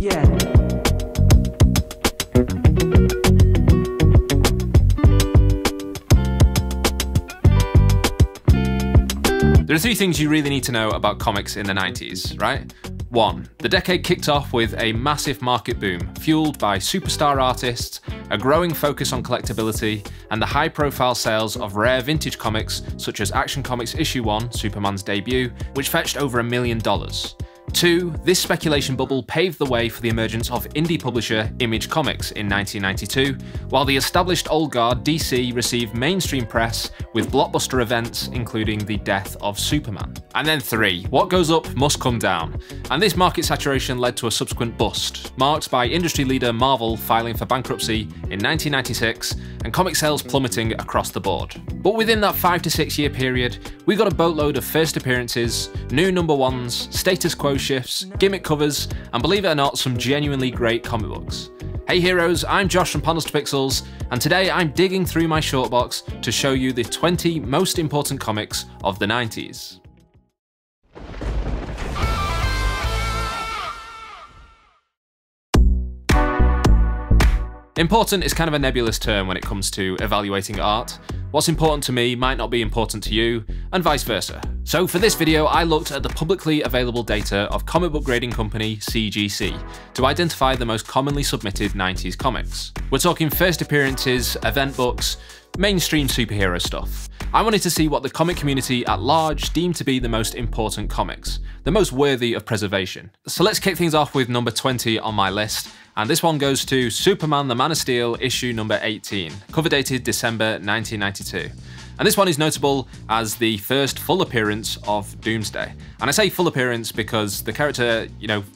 Yeah. There are three things you really need to know about comics in the 90s, right? 1. The decade kicked off with a massive market boom, fueled by superstar artists, a growing focus on collectability, and the high-profile sales of rare vintage comics such as Action Comics Issue 1, Superman's debut, which fetched over $1 million. 2. This speculation bubble paved the way for the emergence of indie publisher Image Comics in 1992, while the established old guard DC received mainstream press with blockbuster events including the death of Superman. And then 3. What goes up must come down. And this market saturation led to a subsequent bust, marked by industry leader Marvel filing for bankruptcy in 1996 and comic sales plummeting across the board. But within that 5 to 6 year period, we got a boatload of first appearances, new #1s, status quo shifts, gimmick covers, and believe it or not, some genuinely great comic books. Hey heroes, I'm Josh from Panels to Pixels, and today I'm digging through my short box to show you the 20 most important comics of the 90s. Important is kind of a nebulous term when it comes to evaluating art. What's important to me might not be important to you, and vice versa. So for this video, I looked at the publicly available data of comic book grading company CGC to identify the most commonly submitted 90s comics. We're talking first appearances, event books, mainstream superhero stuff. I wanted to see what the comic community at large deemed to be the most important comics, the most worthy of preservation. So let's kick things off with number 20 on my list. And this one goes to Superman the Man of Steel issue number 18, cover dated December 1992. And this one is notable as the first full appearance of Doomsday. And I say full appearance because the character,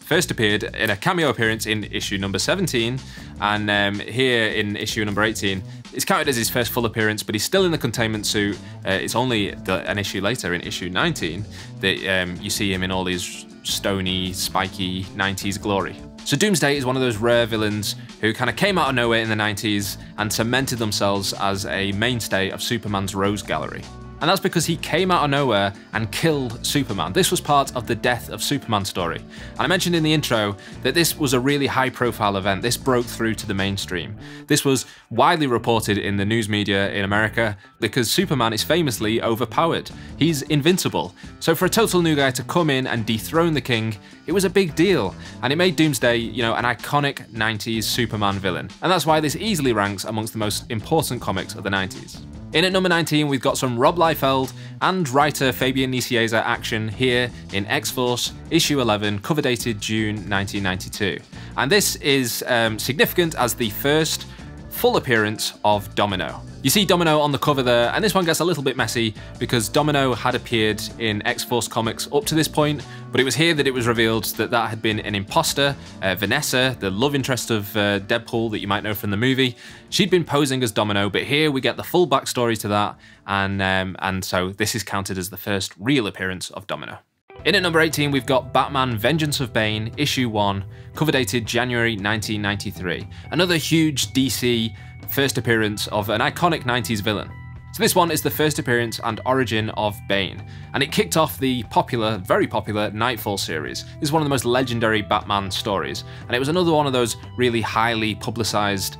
first appeared in a cameo appearance in issue number 17, and here in issue number 18, it's counted as his first full appearance, but he's still in the containment suit. It's only an issue later, in issue 19, that you see him in all his stony, spiky 90s glory. So Doomsday is one of those rare villains who kind of came out of nowhere in the 90s and cemented themselves as a mainstay of Superman's Rose Gallery. And that's because he came out of nowhere and killed Superman. This was part of the Death of Superman story. And I mentioned in the intro that this was a really high profile event. This broke through to the mainstream. This was widely reported in the news media in America because Superman is famously overpowered. He's invincible. So for a total new guy to come in and dethrone the king, it was a big deal. And it made Doomsday, an iconic 90s Superman villain. And that's why this easily ranks amongst the most important comics of the 90s. In at number 19, we've got some Rob Liefeld and writer Fabian Nicieza action here in X-Force, issue 11, cover dated June 1992. And this is significant as the first full appearance of Domino. You see Domino on the cover there, and this one gets a little bit messy because Domino had appeared in X-Force comics up to this point, but it was here that it was revealed that that had been an imposter, Vanessa, the love interest of Deadpool that you might know from the movie. She'd been posing as Domino, but here we get the full backstory to that, and so this is counted as the first real appearance of Domino. In at number 18, we've got Batman Vengeance of Bane, issue 1, cover dated January 1993. Another huge DC first appearance of an iconic 90s villain. So this one is the first appearance and origin of Bane, and it kicked off the popular, very popular Knightfall series. This is one of the most legendary Batman stories, and it was another one of those really highly publicized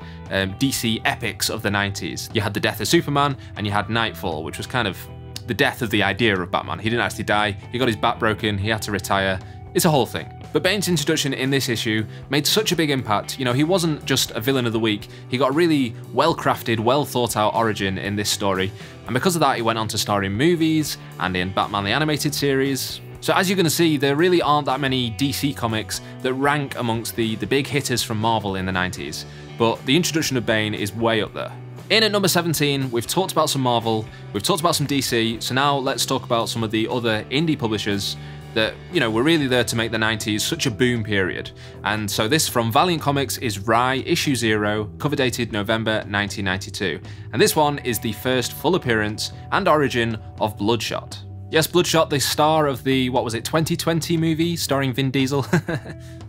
DC epics of the 90s. You had the Death of Superman, and you had Knightfall, which was kind of the death of the idea of Batman. He didn't actually die, he got his back broken, he had to retire. It's a whole thing. But Bane's introduction in this issue made such a big impact. He wasn't just a villain of the week, he got a really well-crafted, well-thought-out origin in this story. And because of that, he went on to star in movies and in Batman the Animated Series. So as you're going to see, there really aren't that many DC comics that rank amongst the big hitters from Marvel in the 90s. But the introduction of Bane is way up there. In at number 17, we've talked about some Marvel, we've talked about some DC, so now let's talk about some of the other indie publishers that, were really there to make the 90s such a boom period. And so this from Valiant Comics is Rai, issue 0, cover dated November 1992. And this one is the first full appearance and origin of Bloodshot. Yes, Bloodshot, the star of the, 2020 movie starring Vin Diesel?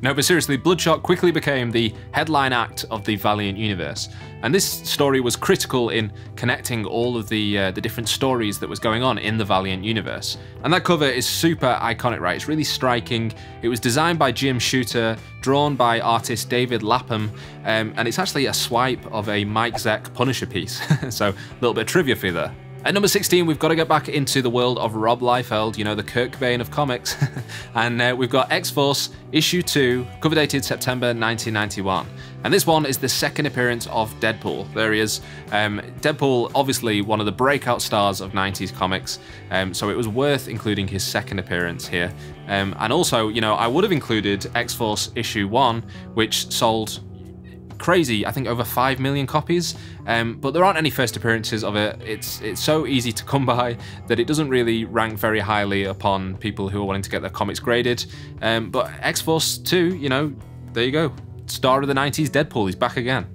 No, but seriously, Bloodshot quickly became the headline act of the Valiant universe. And this story was critical in connecting all of the different stories that was going on in the Valiant universe. And that cover is super iconic, right? It's really striking. It was designed by Jim Shooter, drawn by artist David Lapham, and it's actually a swipe of a Mike Zeck Punisher piece. So a little bit of trivia for you there. At number 16, we've got to get back into the world of Rob Liefeld, you know, the Kurt Cobain of comics. And we've got X-Force, issue 2, cover dated September 1991. And this one is the second appearance of Deadpool. There he is. Deadpool, obviously one of the breakout stars of 90s comics, so it was worth including his second appearance here. And also, you know, I would have included X-Force issue 1, which sold crazy, I think over 5 million copies, but there aren't any first appearances of it. It's so easy to come by that it doesn't really rank very highly upon people who are wanting to get their comics graded. But X-Force 2, you know, there you go. Star of the 90s Deadpool, he's back again.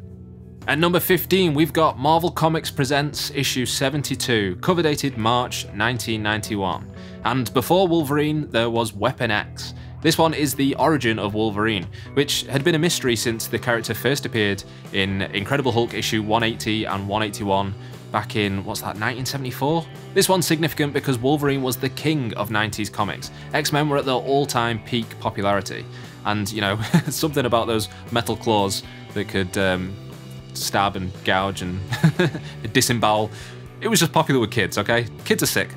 At number 15, we've got Marvel Comics Presents issue 72, cover dated March 1991. And before Wolverine, there was Weapon X. This one is the origin of Wolverine, which had been a mystery since the character first appeared in Incredible Hulk issue 180 and 181 back in, 1974? This one's significant because Wolverine was the king of 90s comics. X-Men were at their all-time peak popularity. And, you know, something about those metal claws that could stab and gouge and disembowel. It was just popular with kids, okay? Kids are sick.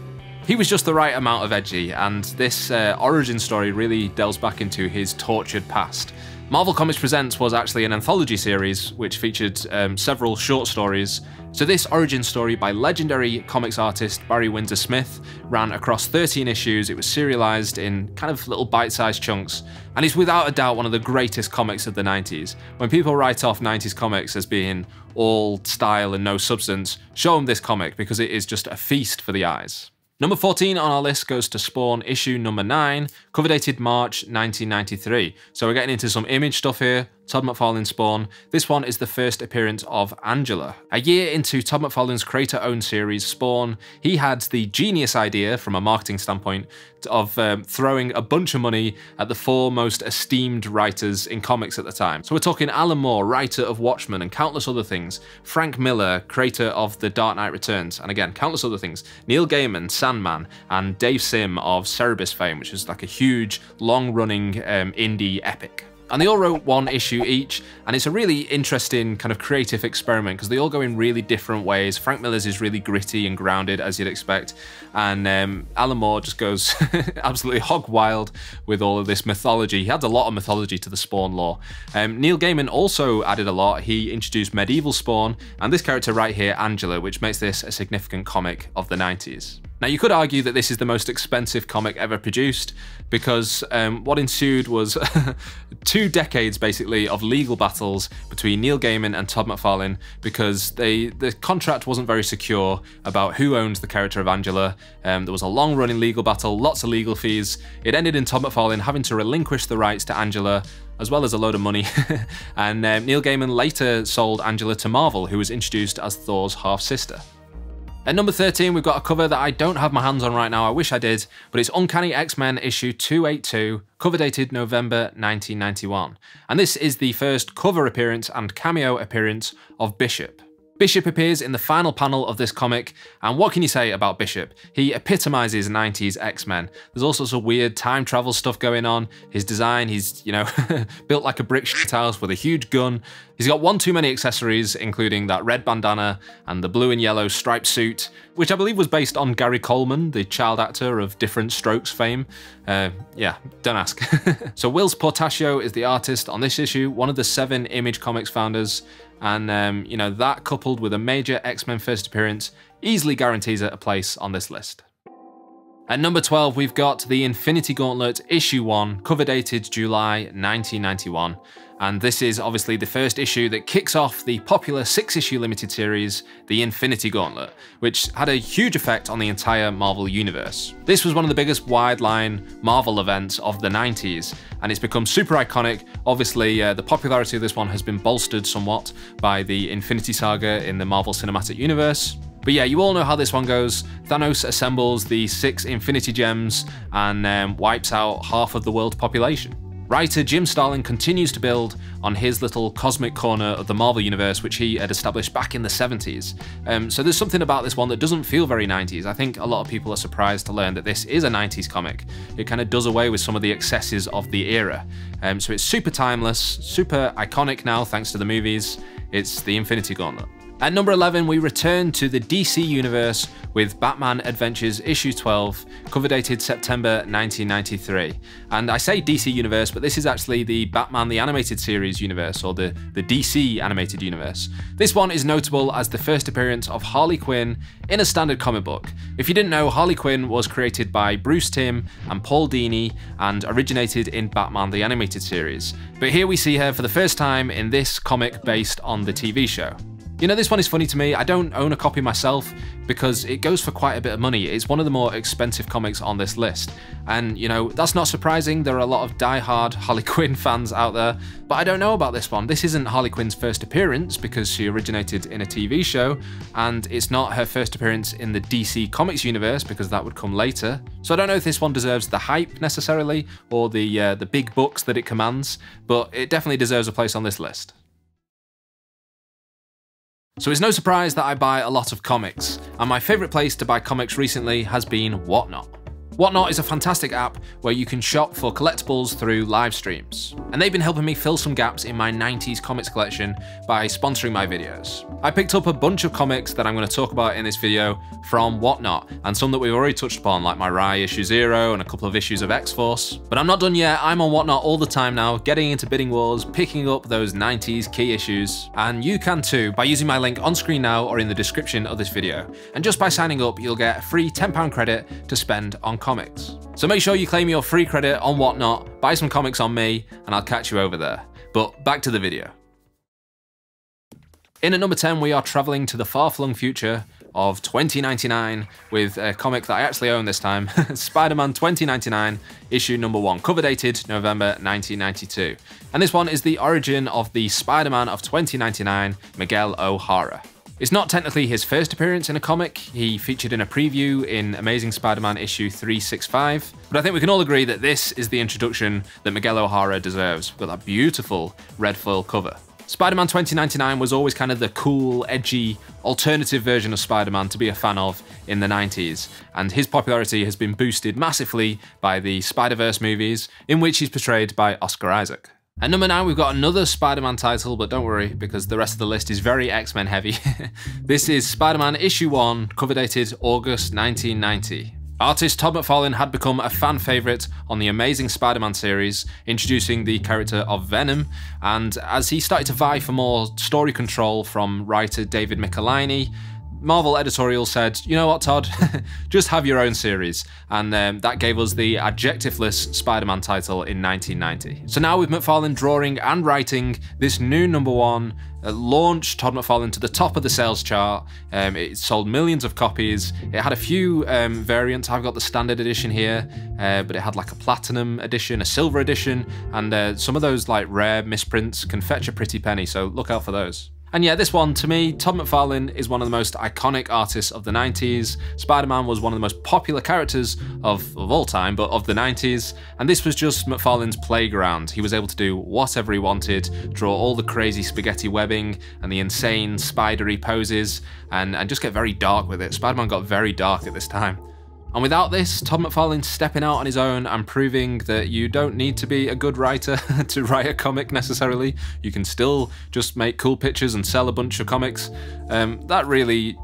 He was just the right amount of edgy, and this origin story really delves back into his tortured past. Marvel Comics Presents was actually an anthology series which featured several short stories, so this origin story by legendary comics artist Barry Windsor Smith ran across 13 issues. It was serialized in kind of little bite-sized chunks, and it's without a doubt one of the greatest comics of the 90s. When people write off 90s comics as being all style and no substance, show them this comic because it is just a feast for the eyes. Number 14 on our list goes to Spawn issue number 9, cover dated March 1993. So we're getting into some Image stuff here. Todd McFarlane Spawn. This one is the first appearance of Angela. A year into Todd McFarlane's creator-owned series Spawn, he had the genius idea, from a marketing standpoint, of throwing a bunch of money at the four most esteemed writers in comics at the time. So we're talking Alan Moore, writer of Watchmen and countless other things, Frank Miller, creator of The Dark Knight Returns, and again, countless other things, Neil Gaiman, Sandman, and Dave Sim of Cerebus fame, which is like a huge, long-running indie epic. And they all wrote one issue each, and it's a really interesting kind of creative experiment because they all go in really different ways. Frank Miller's is really gritty and grounded, as you'd expect, and Alan Moore just goes absolutely hog wild with all of this mythology. He adds a lot of mythology to the Spawn lore. Neil Gaiman also added a lot. He introduced medieval Spawn, and this character right here, Angela, which makes this a significant comic of the 90s. Now, you could argue that this is the most expensive comic ever produced because what ensued was 2 decades, basically, of legal battles between Neil Gaiman and Todd McFarlane because the contract wasn't very secure about who owns the character of Angela. There was a long-running legal battle, lots of legal fees. It ended in Todd McFarlane having to relinquish the rights to Angela, as well as a load of money. And Neil Gaiman later sold Angela to Marvel, who was introduced as Thor's half-sister. At number 13, we've got a cover that I don't have my hands on right now, I wish I did, but it's Uncanny X-Men issue 282, cover dated November 1991. And this is the first cover appearance and cameo appearance of Bishop. Bishop appears in the final panel of this comic, and what can you say about Bishop? He epitomizes 90s X-Men. There's all sorts of weird time travel stuff going on. His design, he's, you know, built like a brick house with a huge gun. He's got one too many accessories, including that red bandana and the blue and yellow striped suit, which I believe was based on Gary Coleman, the child actor of Different Strokes fame. Yeah, don't ask. So Wills Portacio is the artist on this issue, one of the 7 Image Comics founders. And, you know, that coupled with a major X-Men first appearance easily guarantees it a place on this list. At number 12, we've got the Infinity Gauntlet issue 1, cover dated July 1991. And this is obviously the first issue that kicks off the popular 6-issue limited series, The Infinity Gauntlet, which had a huge effect on the entire Marvel universe. This was one of the biggest wide-line Marvel events of the 90s, and it's become super iconic. Obviously, the popularity of this one has been bolstered somewhat by the Infinity Saga in the Marvel Cinematic Universe. But yeah, you all know how this one goes. Thanos assembles the 6 Infinity Gems and wipes out half of the world population. Writer Jim Starlin continues to build on his little cosmic corner of the Marvel Universe, which he had established back in the 70s. So there's something about this one that doesn't feel very 90s. I think a lot of people are surprised to learn that this is a 90s comic. It kind of does away with some of the excesses of the era. So it's super timeless, super iconic now thanks to the movies. It's the Infinity Gauntlet. At number 11, we return to the DC Universe with Batman Adventures issue 12, cover dated September 1993. And I say DC Universe, but this is actually the Batman the Animated Series universe, or the DC Animated Universe. This one is notable as the first appearance of Harley Quinn in a standard comic book. If you didn't know, Harley Quinn was created by Bruce Timm and Paul Dini and originated in Batman the Animated Series. But here we see her for the first time in this comic based on the TV show. You know, this one is funny to me. I don't own a copy myself because it goes for quite a bit of money. It's one of the more expensive comics on this list. And, you know, that's not surprising. There are a lot of die-hard Harley Quinn fans out there, but I don't know about this one. This isn't Harley Quinn's first appearance because she originated in a TV show, and it's not her first appearance in the DC Comics universe because that would come later. So I don't know if this one deserves the hype necessarily or the big bucks that it commands, but it definitely deserves a place on this list. So it's no surprise that I buy a lot of comics, and my favourite place to buy comics recently has been Whatnot. Whatnot is a fantastic app where you can shop for collectibles through live streams, and they've been helping me fill some gaps in my 90s comics collection by sponsoring my videos. I picked up a bunch of comics that I'm going to talk about in this video from Whatnot, and some that we've already touched upon, like my Rai issue 0 and a couple of issues of X-Force. But I'm not done yet. I'm on Whatnot all the time now, getting into bidding wars, picking up those 90s key issues, and you can too by using my link on screen now or in the description of this video. And just by signing up, you'll get a free £10 credit to spend on comics. So make sure you claim your free credit on Whatnot, buy some comics on me, and I'll catch you over there. But back to the video. In at number 10, we are traveling to the far-flung future of 2099 with a comic that I actually own this time, Spider-Man 2099, issue number 1, cover dated November 1992. And this one is the origin of the Spider-Man of 2099, Miguel O'Hara. It's not technically his first appearance in a comic. He featured in a preview in Amazing Spider-Man issue 365, but I think we can all agree that this is the introduction that Miguel O'Hara deserves, with that beautiful red foil cover. Spider-Man 2099 was always kind of the cool, edgy, alternative version of Spider-Man to be a fan of in the 90s, and his popularity has been boosted massively by the Spider-Verse movies, in which he's portrayed by Oscar Isaac. At number 9, we've got another Spider-Man title, but don't worry, because the rest of the list is very X-Men heavy. This is Spider-Man issue 1, cover dated August 1990. Artist Todd McFarlane had become a fan favourite on the Amazing Spider-Man series, introducing the character of Venom, and as he started to vie for more story control from writer David Michelinie, Marvel editorial said, you know what, Todd, just have your own series. And that gave us the adjectiveless Spider-Man title in 1990. So now with McFarlane drawing and writing this new number 1, launched Todd McFarlane to the top of the sales chart. It sold millions of copies. It had a few variants. I've got the standard edition here, but it had like a platinum edition, a silver edition, and some of those like rare misprints can fetch a pretty penny, so look out for those. And yeah, this one, to me, Todd McFarlane is one of the most iconic artists of the 90s. Spider-Man was one of the most popular characters of all time, but of the 90s. And this was just McFarlane's playground. He was able to do whatever he wanted, draw all the crazy spaghetti webbing and the insane spidery poses, and just get very dark with it. Spider-Man got very dark at this time. And without this, Todd McFarlane stepping out on his own and proving that you don't need to be a good writer to write a comic necessarily. You can still just make cool pictures and sell a bunch of comics. That really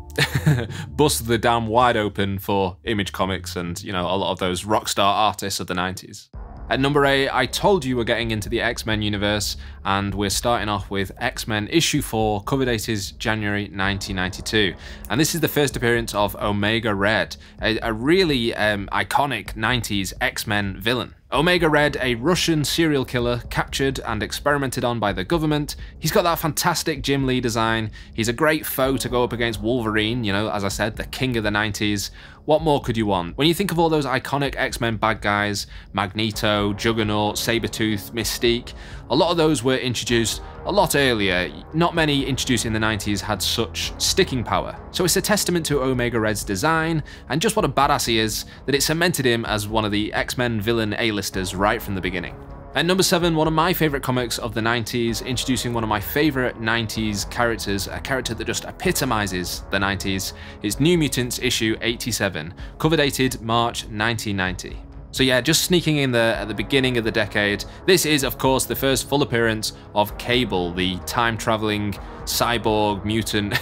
busted the dam wide open for Image Comics and, you know, a lot of those rock star artists of the 90s. At number 8, I told you we're getting into the X-Men universe, and we're starting off with X-Men issue 4, cover dated January 1992. And this is the first appearance of Omega Red, a really iconic 90s X-Men villain. Omega Red, a Russian serial killer captured and experimented on by the government. He's got that fantastic Jim Lee design. He's a great foe to go up against Wolverine, you know, as I said, the king of the 90s. What more could you want? When you think of all those iconic X-Men bad guys, Magneto, Juggernaut, Sabretooth, Mystique, a lot of those were introduced a lot earlier, not many introduced in the 90s had such sticking power. So it's a testament to Omega Red's design and just what a badass he is that it cemented him as one of the X-Men villain A-listers right from the beginning. At number 7, one of my favourite comics of the 90s, introducing one of my favourite 90s characters, a character that just epitomises the 90s, is New Mutants issue 87, cover dated March 1990. So yeah, just sneaking in there at the beginning of the decade, this is of course the first full appearance of Cable, the time-travelling cyborg mutant.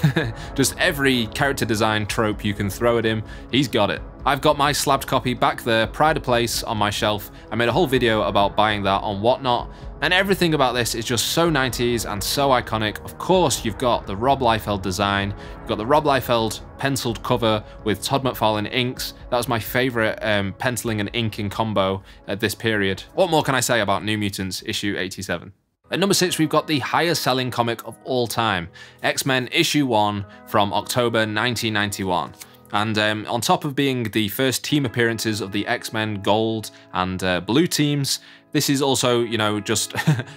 Just every character design trope you can throw at him, he's got it. I've got my slabbed copy back there, pride of place on my shelf. I made a whole video about buying that on Whatnot, and everything about this is just so 90s and so iconic. Of course, you've got the Rob Liefeld design, you've got the Rob Liefeld penciled cover with Todd McFarlane inks. That was my favourite penciling and inking combo at this period. What more can I say about New Mutants issue 87? At number 6, we've got the highest selling comic of all time, X-Men issue 1 from October 1991. And on top of being the first team appearances of the X-Men Gold and Blue teams, this is also, you know, just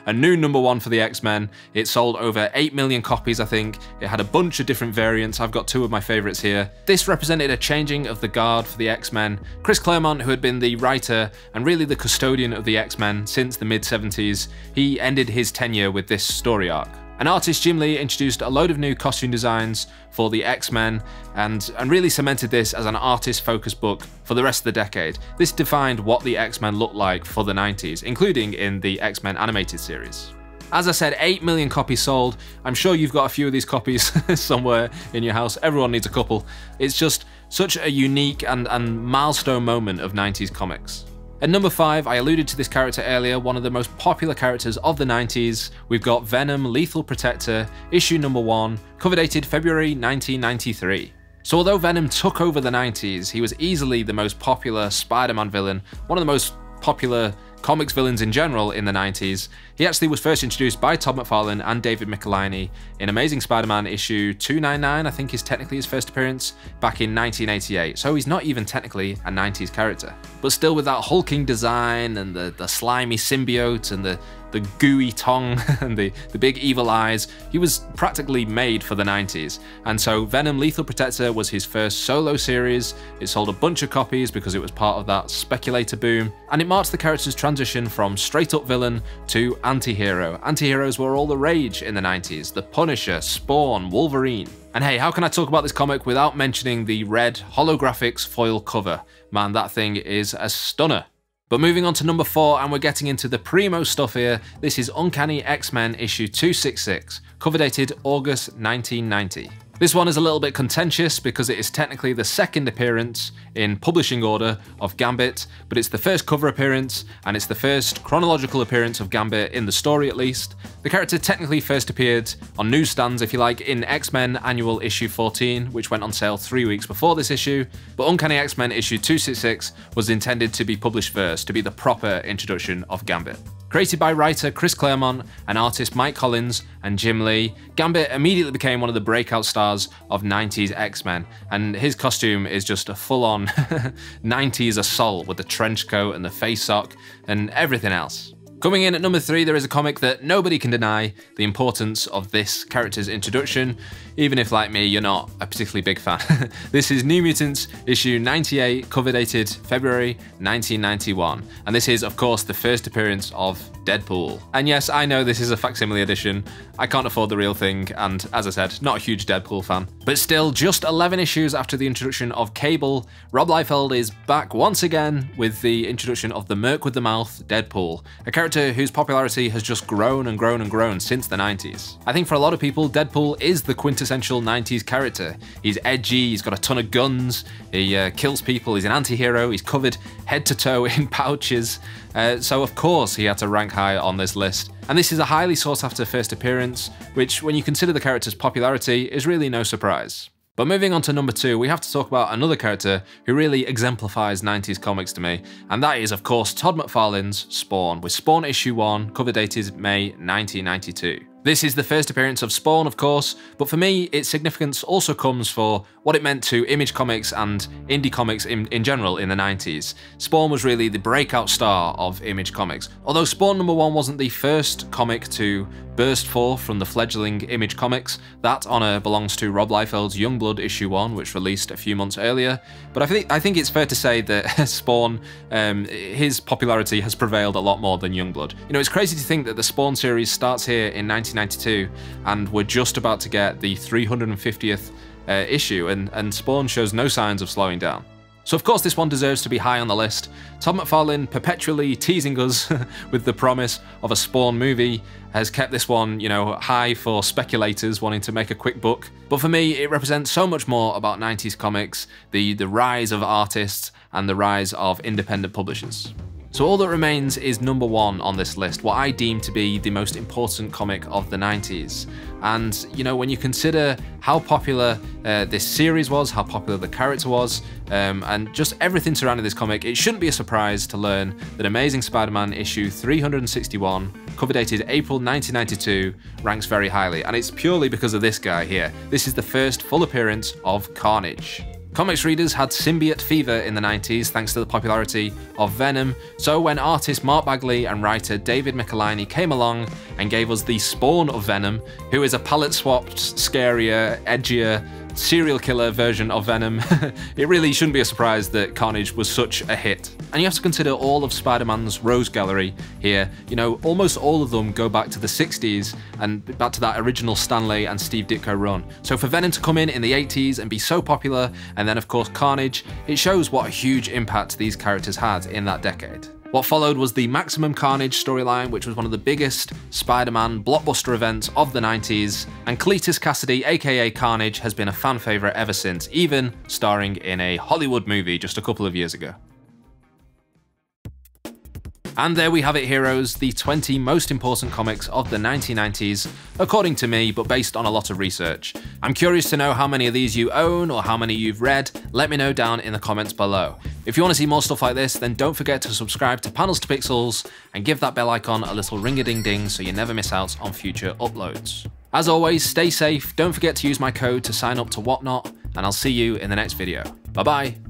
a new #1 for the X-Men. It sold over 8 million copies, I think. It had a bunch of different variants. I've got 2 of my favourites here. This represented a changing of the guard for the X-Men. Chris Claremont, who had been the writer and really the custodian of the X-Men since the mid-70s, he ended his tenure with this story arc. And artist Jim Lee introduced a load of new costume designs for the X-Men and really cemented this as an artist-focused book for the rest of the decade. This defined what the X-Men looked like for the 90s, including in the X-Men animated series. As I said, 8 million copies sold. I'm sure you've got a few of these copies somewhere in your house. Everyone needs a couple. It's just such a unique and milestone moment of 90s comics. At number 5, I alluded to this character earlier, one of the most popular characters of the 90s. We've got Venom, Lethal Protector, issue #1, cover dated February 1993. So although Venom took over the 90s, he was easily the most popular Spider-Man villain, one of the most popular comics villains in general in the 90s. He actually was first introduced by Todd McFarlane and David Michelinie in Amazing Spider-Man issue 299, I think is technically his first appearance, back in 1988. So he's not even technically a 90s character. But still with that hulking design and the slimy symbiote and the gooey tongue and the big evil eyes, he was practically made for the 90s. And so Venom Lethal Protector was his first solo series. It sold a bunch of copies because it was part of that speculator boom, and it marked the character's transition from straight up villain to anti-hero. Anti-heroes were all the rage in the 90s, the Punisher, Spawn, Wolverine. And hey, how can I talk about this comic without mentioning the red holographics foil cover? Man, that thing is a stunner. But moving on to number 4, and we're getting into the primo stuff here. This is Uncanny X-Men issue 266, cover dated August 1990. This one is a little bit contentious because it is technically the second appearance in publishing order of Gambit, but it's the first cover appearance and it's the first chronological appearance of Gambit in the story at least. The character technically first appeared on newsstands, if you like, in X-Men Annual issue 14, which went on sale 3 weeks before this issue, but Uncanny X-Men issue 266 was intended to be published first, to be the proper introduction of Gambit. Created by writer Chris Claremont and artist Mike Collins and Jim Lee, Gambit immediately became one of the breakout stars of 90s X-Men, and his costume is just a full-on 90s assault with the trench coat and the face sock and everything else. Coming in at number 3, there is a comic that nobody can deny the importance of this character's introduction, even if, like me, you're not a particularly big fan. This is New Mutants issue 98, cover dated February 1991. And this is, of course, the first appearance of Deadpool. And yes, I know this is a facsimile edition. I can't afford the real thing, and as I said, not a huge Deadpool fan. But still, just 11 issues after the introduction of Cable, Rob Liefeld is back once again with the introduction of the Merc with the Mouth, Deadpool, a character whose popularity has just grown and grown and grown since the 90s. I think for a lot of people, Deadpool is the quintessential 90s character. He's edgy, he's got a ton of guns, he kills people, he's an anti-hero, he's covered head to toe in pouches, so of course he had to rank high on this list. And this is a highly sought after first appearance, which when you consider the character's popularity is really no surprise. But moving on to number 2, we have to talk about another character who really exemplifies 90s comics to me, and that is, of course, Todd McFarlane's Spawn, with Spawn issue 1, cover dated May 1992. This is the first appearance of Spawn, of course, but for me, its significance also comes for what it meant to Image Comics and indie comics in general in the 90s. Spawn was really the breakout star of Image Comics, although Spawn #1 wasn't the first comic to burst forth from the fledgling Image Comics. That honour belongs to Rob Liefeld's Youngblood issue 1, which released a few months earlier, but I think it's fair to say that Spawn, his popularity has prevailed a lot more than Youngblood. You know, it's crazy to think that the Spawn series starts here in 1992, and we're just about to get the 350th issue, and Spawn shows no signs of slowing down. So of course this one deserves to be high on the list. Todd McFarlane perpetually teasing us with the promise of a Spawn movie has kept this one, you know, high for speculators wanting to make a quick buck. But for me, it represents so much more about 90s comics, the rise of artists and the rise of independent publishers. So all that remains is #1 on this list, what I deem to be the most important comic of the 90s. And, you know, when you consider how popular this series was, how popular the character was, and just everything surrounding this comic, it shouldn't be a surprise to learn that Amazing Spider-Man issue 361, cover dated April 1992, ranks very highly. And it's purely because of this guy here. This is the first full appearance of Carnage. Comics readers had symbiote fever in the 90s thanks to the popularity of Venom, so when artist Mark Bagley and writer David Michelinie came along and gave us the Spawn of Venom, who is a palette-swapped, scarier, edgier, serial killer version of Venom, it really shouldn't be a surprise that Carnage was such a hit. And you have to consider all of Spider-Man's Rose Gallery here. You know, almost all of them go back to the 60s and back to that original Stan Lee and Steve Ditko run. So for Venom to come in the 80s and be so popular, and then of course Carnage, it shows what a huge impact these characters had in that decade. What followed was the Maximum Carnage storyline, which was one of the biggest Spider-Man blockbuster events of the 90s, and Cletus Kasady, aka Carnage, has been a fan favourite ever since, even starring in a Hollywood movie just a couple of years ago. And there we have it, heroes, the 20 most important comics of the 1990s, according to me, but based on a lot of research. I'm curious to know how many of these you own or how many you've read. Let me know down in the comments below. If you want to see more stuff like this, then don't forget to subscribe to Panels to Pixels and give that bell icon a little ring-a-ding-ding so you never miss out on future uploads. As always, stay safe, don't forget to use my code to sign up to Whatnot, and I'll see you in the next video. Bye-bye.